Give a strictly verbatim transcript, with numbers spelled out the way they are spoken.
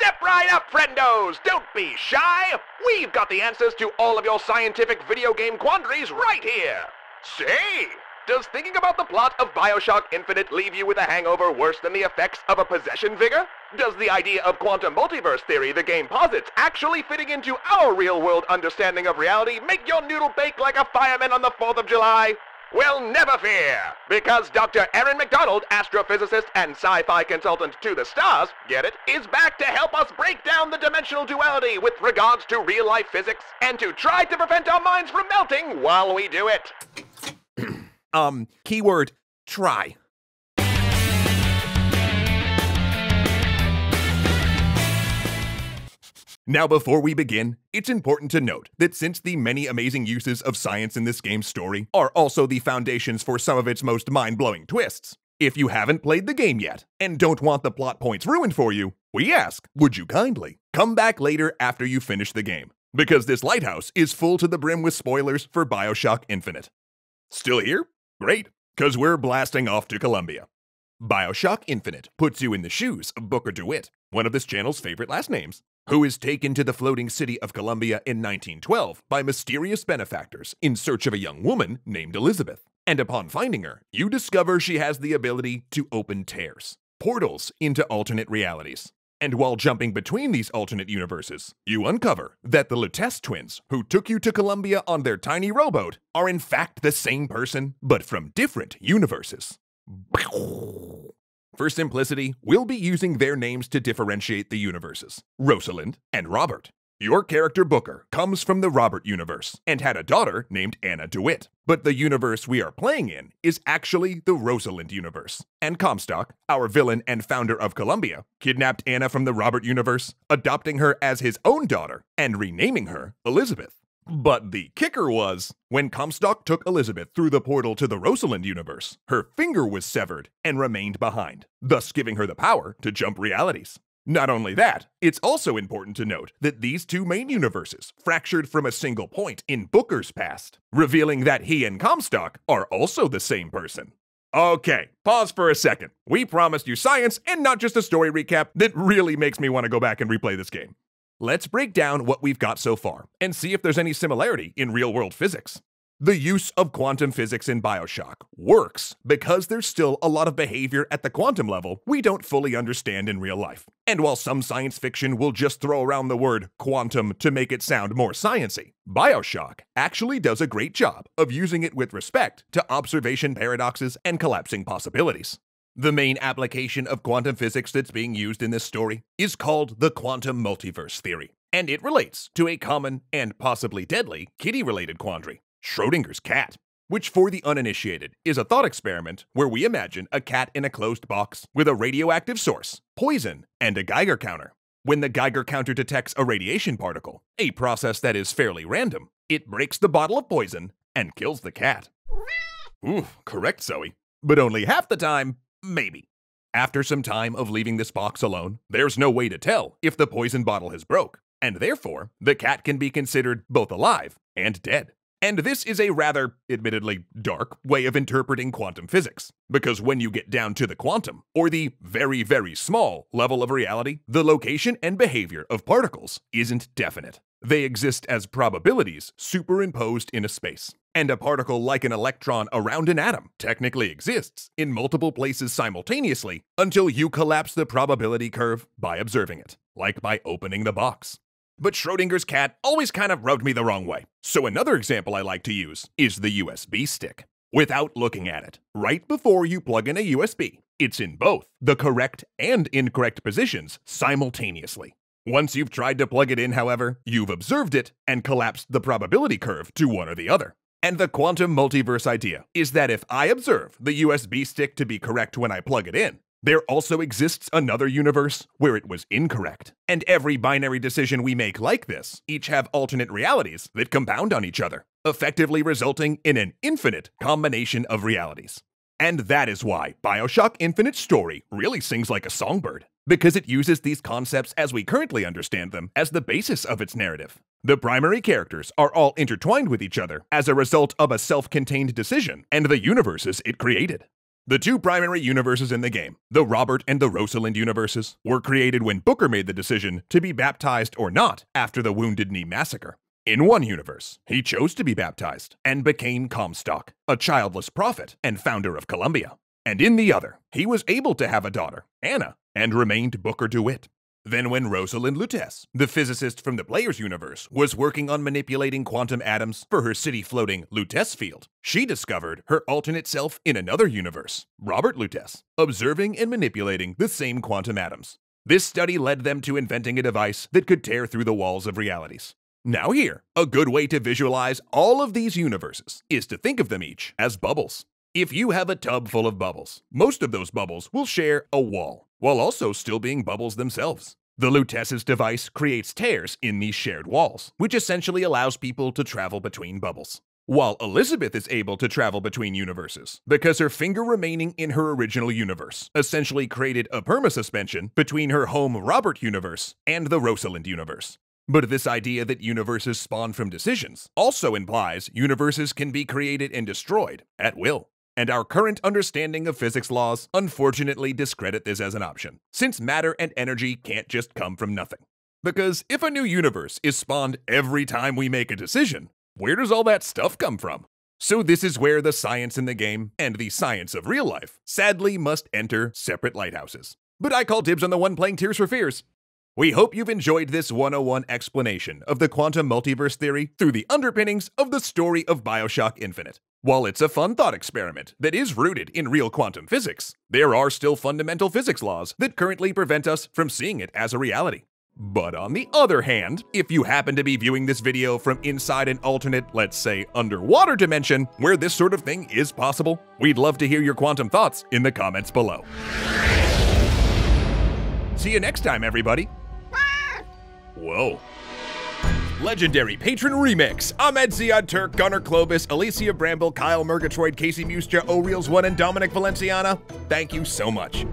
Step right up, friendos! Don't be shy! We've got the answers to all of your scientific video game quandaries right here! Say, does thinking about the plot of BioShock Infinite leave you with a hangover worse than the effects of a possession vigor? Does the idea of quantum multiverse theory the game posits actually fitting into our real-world understanding of reality make your noodle bake like a fireman on the fourth of July? Well, never fear, because Doctor Erin MacDonald, astrophysicist and sci-fi consultant to the stars, get it, is back to help us break down the dimensional duality with regards to real-life physics and to try to prevent our minds from melting while we do it. um, keyword, try. Now, before we begin, it's important to note that since the many amazing uses of science in this game's story are also the foundations for some of its most mind-blowing twists, if you haven't played the game yet and don't want the plot points ruined for you, we ask, would you kindly come back later after you finish the game, because this lighthouse is full to the brim with spoilers for BioShock Infinite. Still here? Great, because we're blasting off to Columbia. BioShock Infinite puts you in the shoes of Booker DeWitt, one of this channel's favorite last names, who is taken to the floating city of Columbia in nineteen twelve by mysterious benefactors in search of a young woman named Elizabeth. And upon finding her, you discover she has the ability to open tears, portals into alternate realities. And while jumping between these alternate universes, you uncover that the Lutece twins, who took you to Columbia on their tiny rowboat, are in fact the same person, but from different universes. For simplicity, we'll be using their names to differentiate the universes, Rosalind and Robert. Your character Booker comes from the Robert universe and had a daughter named Anna DeWitt, but the universe we are playing in is actually the Rosalind universe, and Comstock, our villain and founder of Columbia, kidnapped Anna from the Robert universe, adopting her as his own daughter and renaming her Elizabeth. But the kicker was, when Comstock took Elizabeth through the portal to the Rosalind universe, her finger was severed and remained behind, thus giving her the power to jump realities. Not only that, it's also important to note that these two main universes fractured from a single point in Booker's past, revealing that he and Comstock are also the same person. Okay, pause for a second. We promised you science and not just a story recap that really makes me want to go back and replay this game. Let's break down what we've got so far and see if there's any similarity in real-world physics. The use of quantum physics in BioShock works because there's still a lot of behavior at the quantum level we don't fully understand in real life. And while some science fiction will just throw around the word quantum to make it sound more science-y, BioShock actually does a great job of using it with respect to observation paradoxes and collapsing possibilities. The main application of quantum physics that's being used in this story is called the quantum multiverse theory, and it relates to a common and possibly deadly kitty-related quandary, Schrodinger's cat, which for the uninitiated is a thought experiment where we imagine a cat in a closed box with a radioactive source, poison, and a Geiger counter. When the Geiger counter detects a radiation particle, a process that is fairly random, it breaks the bottle of poison and kills the cat. Ooh, correct, Zoe. But only half the time. Maybe. After some time of leaving this box alone, there's no way to tell if the poison bottle has broke, and therefore, the cat can be considered both alive and dead. And this is a rather, admittedly, dark way of interpreting quantum physics, because when you get down to the quantum, or the very, very small level of reality, the location and behavior of particles isn't definite. They exist as probabilities superimposed in a space. And a particle like an electron around an atom technically exists in multiple places simultaneously until you collapse the probability curve by observing it, like by opening the box. But Schrodinger's cat always kind of rubbed me the wrong way, so another example I like to use is the U S B stick. Without looking at it, right before you plug in a U S B, it's in both the correct and incorrect positions simultaneously. Once you've tried to plug it in, however, you've observed it and collapsed the probability curve to one or the other. And the quantum multiverse idea is that if I observe the U S B stick to be correct when I plug it in, there also exists another universe where it was incorrect. And every binary decision we make like this each have alternate realities that compound on each other, effectively resulting in an infinite combination of realities. And that is why BioShock Infinite's story really sings like a songbird, because it uses these concepts as we currently understand them as the basis of its narrative. The primary characters are all intertwined with each other as a result of a self-contained decision and the universes it created. The two primary universes in the game, the Robert and the Rosalind universes, were created when Booker made the decision to be baptized or not after the Wounded Knee Massacre. In one universe, he chose to be baptized and became Comstock, a childless prophet and founder of Columbia. And in the other, he was able to have a daughter, Anna, and remained Booker DeWitt. Then when Rosalind Lutece, the physicist from the player's universe, was working on manipulating quantum atoms for her city-floating Lutece field, she discovered her alternate self in another universe, Robert Lutece, observing and manipulating the same quantum atoms. This study led them to inventing a device that could tear through the walls of realities. Now here, a good way to visualize all of these universes is to think of them each as bubbles. If you have a tub full of bubbles, most of those bubbles will share a wall, while also still being bubbles themselves. The Lutece's device creates tears in these shared walls, which essentially allows people to travel between bubbles. While Elizabeth is able to travel between universes, because her finger remaining in her original universe essentially created a perma-suspension between her home Robert universe and the Rosalind universe. But this idea that universes spawn from decisions also implies universes can be created and destroyed at will. And our current understanding of physics laws unfortunately discredit this as an option, since matter and energy can't just come from nothing. Because if a new universe is spawned every time we make a decision, where does all that stuff come from? So this is where the science in the game, and the science of real life, sadly must enter separate lighthouses. But I call dibs on the one playing Tears for Fears. We hope you've enjoyed this one oh one explanation of the quantum multiverse theory through the underpinnings of the story of BioShock Infinite. While it's a fun thought experiment that is rooted in real quantum physics, there are still fundamental physics laws that currently prevent us from seeing it as a reality. But on the other hand, if you happen to be viewing this video from inside an alternate, let's say underwater dimension, where this sort of thing is possible, we'd love to hear your quantum thoughts in the comments below. See you next time, everybody. Whoa. Legendary Patron Remix, Ahmed Ziad Turk, Gunnar Clovis, Alicia Bramble, Kyle Murgatroyd, Casey Muscia, O'Reals one, and Dominic Valenciana. Thank you so much.